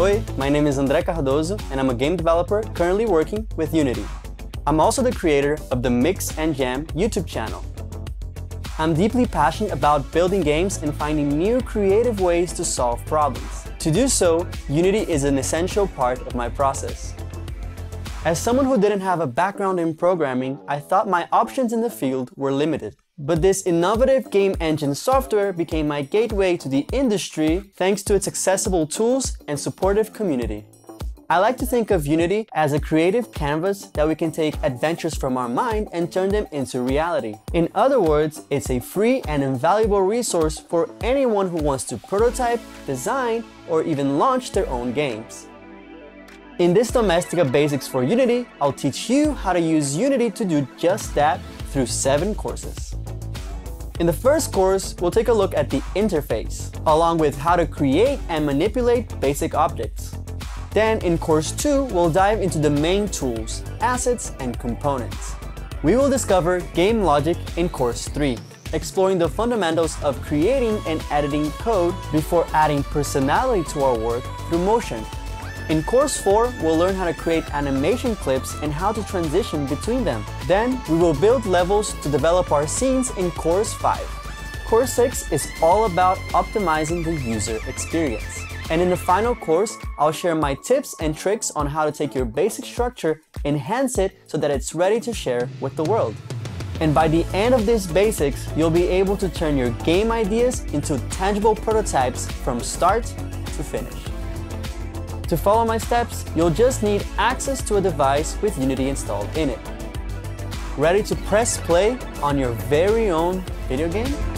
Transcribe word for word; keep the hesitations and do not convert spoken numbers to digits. Oi, my name is André Cardoso and I'm a game developer currently working with Unity. I'm also the creator of the Mix and Jam YouTube channel. I'm deeply passionate about building games and finding new creative ways to solve problems. To do so, Unity is an essential part of my process. As someone who didn't have a background in programming, I thought my options in the field were limited. But this innovative game engine software became my gateway to the industry thanks to its accessible tools and supportive community. I like to think of Unity as a creative canvas that we can take adventures from our mind and turn them into reality. In other words, it's a free and invaluable resource for anyone who wants to prototype, design, or even launch their own games. In this Domestika Basics for Unity, I'll teach you how to use Unity to do just that through seven courses. In the first course, we'll take a look at the interface, along with how to create and manipulate basic objects. Then in course two, we'll dive into the main tools, assets, and components. We will discover game logic in course three, exploring the fundamentals of creating and editing code before adding personality to our work through motion. In course four, we'll learn how to create animation clips and how to transition between them. Then, we will build levels to develop our scenes in course five. Course six is all about optimizing the user experience. And in the final course, I'll share my tips and tricks on how to take your basic structure, enhance it so that it's ready to share with the world. And by the end of these basics, you'll be able to turn your game ideas into tangible prototypes from start to finish. To follow my steps, you'll just need access to a device with Unity installed in it. Ready to press play on your very own video game?